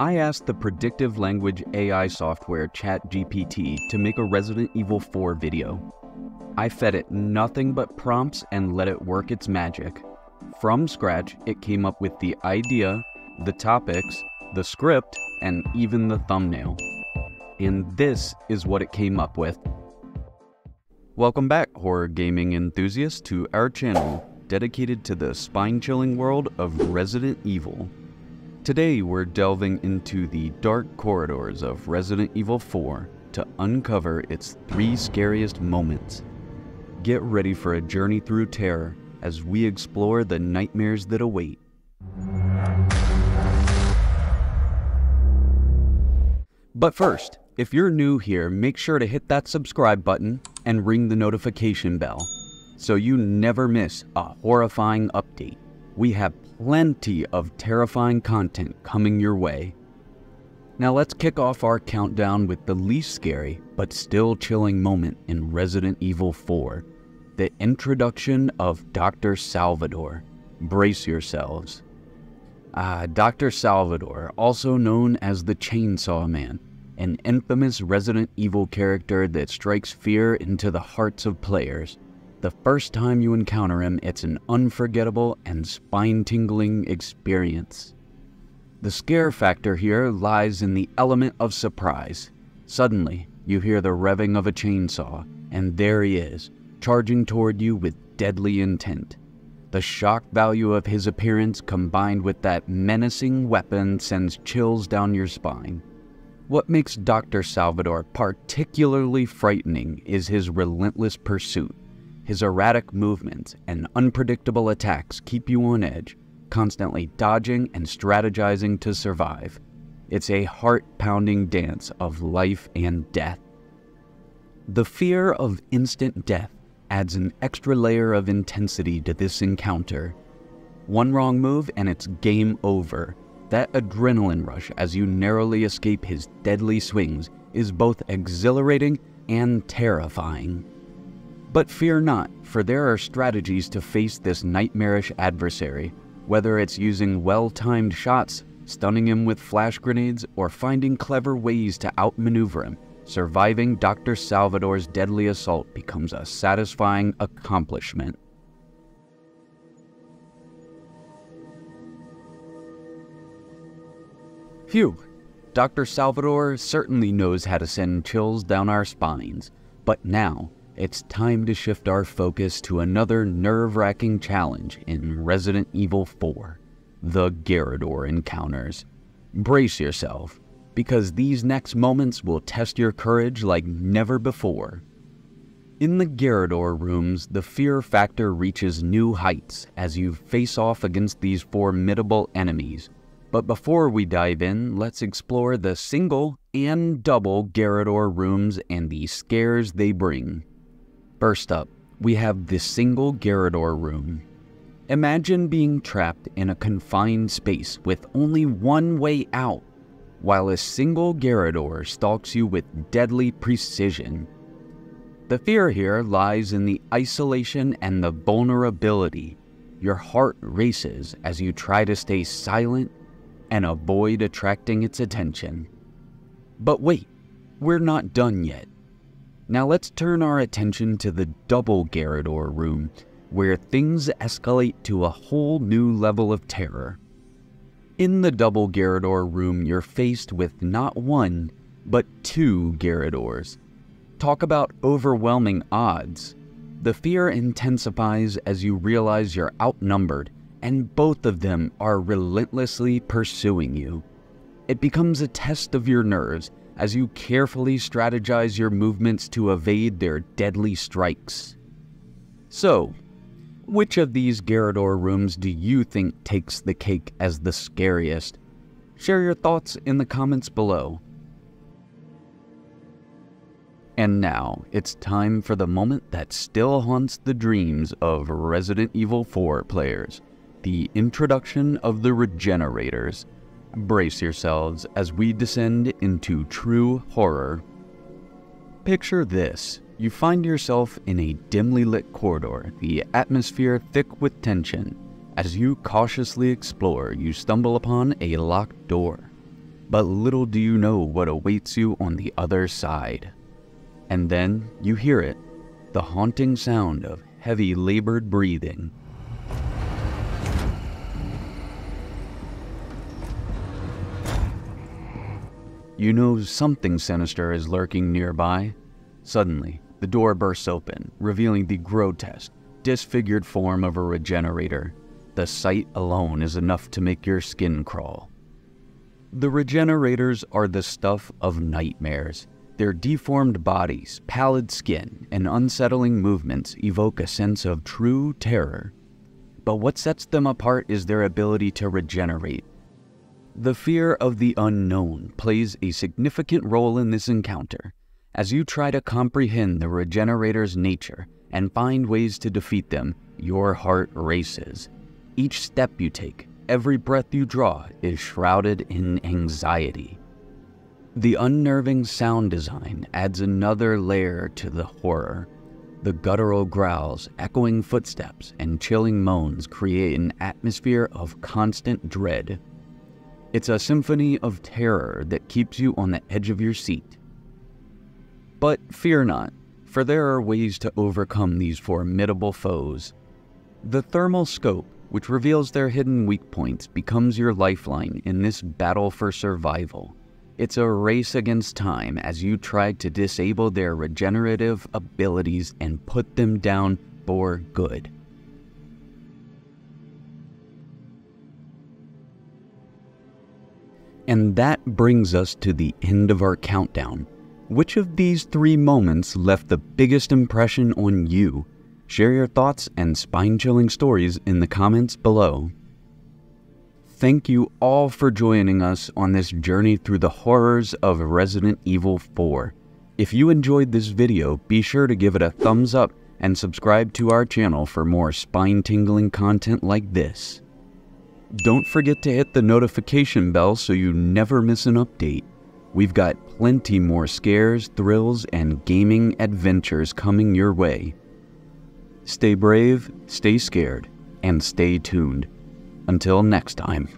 I asked the predictive language AI software ChatGPT to make a Resident Evil 4 video. I fed it nothing but prompts and let it work its magic. From scratch, it came up with the idea, the topics, the script, and even the thumbnail. And this is what it came up with. Welcome back, horror gaming enthusiasts, to our channel dedicated to the spine-chilling world of Resident Evil. Today we're delving into the dark corridors of Resident Evil 4 to uncover its three scariest moments. Get ready for a journey through terror as we explore the nightmares that await. But first, if you're new here, make sure to hit that subscribe button and ring the notification bell so you never miss a horrifying update. We have plenty of terrifying content coming your way. Now let's kick off our countdown with the least scary but still chilling moment in Resident Evil 4, the introduction of Dr. Salvador. Brace yourselves. Dr. Salvador, also known as the Chainsaw Man, an infamous Resident Evil character that strikes fear into the hearts of players. The first time you encounter him, it's an unforgettable and spine-tingling experience. The scare factor here lies in the element of surprise. Suddenly, you hear the revving of a chainsaw, and there he is, charging toward you with deadly intent. The shock value of his appearance combined with that menacing weapon sends chills down your spine. What makes Dr. Salvador particularly frightening is his relentless pursuit. His erratic movements and unpredictable attacks keep you on edge, constantly dodging and strategizing to survive. It's a heart-pounding dance of life and death. The fear of instant death adds an extra layer of intensity to this encounter. One wrong move and it's game over. That adrenaline rush as you narrowly escape his deadly swings is both exhilarating and terrifying. But fear not, for there are strategies to face this nightmarish adversary, whether it's using well-timed shots, stunning him with flash grenades, or finding clever ways to outmaneuver him. Surviving Dr. Salvador's deadly assault becomes a satisfying accomplishment. Phew, Dr. Salvador certainly knows how to send chills down our spines, but now, it's time to shift our focus to another nerve-wracking challenge in Resident Evil 4, the Garrador encounters. Brace yourself, because these next moments will test your courage like never before. In the Garrador rooms, the fear factor reaches new heights as you face off against these formidable enemies. But before we dive in, let's explore the single and double Garrador rooms and the scares they bring. First up, we have the single Garrador room. Imagine being trapped in a confined space with only one way out, while a single Garrador stalks you with deadly precision. The fear here lies in the isolation and the vulnerability. Your heart races as you try to stay silent and avoid attracting its attention. But wait, we're not done yet. Now let's turn our attention to the double Garrador room, where things escalate to a whole new level of terror. In the double Garrador room, you're faced with not one, but two Garradors. Talk about overwhelming odds. The fear intensifies as you realize you're outnumbered, and both of them are relentlessly pursuing you. It becomes a test of your nerves, as you carefully strategize your movements to evade their deadly strikes. So, which of these Garrador rooms do you think takes the cake as the scariest? Share your thoughts in the comments below. And now, it's time for the moment that still haunts the dreams of Resident Evil 4 players, the introduction of the Regenerators. Brace yourselves as we descend into true horror. Picture this. You find yourself in a dimly lit corridor, the atmosphere thick with tension. As you cautiously explore, you stumble upon a locked door. But little do you know what awaits you on the other side. And then you hear it, the haunting sound of heavy, labored breathing. You know something sinister is lurking nearby. Suddenly, the door bursts open, revealing the grotesque, disfigured form of a regenerator. The sight alone is enough to make your skin crawl. The regenerators are the stuff of nightmares. Their deformed bodies, pallid skin, and unsettling movements evoke a sense of true terror. But what sets them apart is their ability to regenerate. The fear of the unknown plays a significant role in this encounter, as you try to comprehend the regenerator's nature and find ways to defeat them. Your heart races. Each step you take, every breath you draw, is shrouded in anxiety. The unnerving sound design adds another layer to the horror. The guttural growls, echoing footsteps, and chilling moans create an atmosphere of constant dread. It's a symphony of terror that keeps you on the edge of your seat. But fear not, for there are ways to overcome these formidable foes. The thermal scope, which reveals their hidden weak points, becomes your lifeline in this battle for survival. It's a race against time as you try to disable their regenerative abilities and put them down for good. And that brings us to the end of our countdown. Which of these three moments left the biggest impression on you? Share your thoughts and spine-chilling stories in the comments below. Thank you all for joining us on this journey through the horrors of Resident Evil 4. If you enjoyed this video, be sure to give it a thumbs up and subscribe to our channel for more spine-tingling content like this. Don't forget to hit the notification bell so you never miss an update. We've got plenty more scares, thrills, and gaming adventures coming your way. Stay brave, stay scared, and stay tuned. Until next time.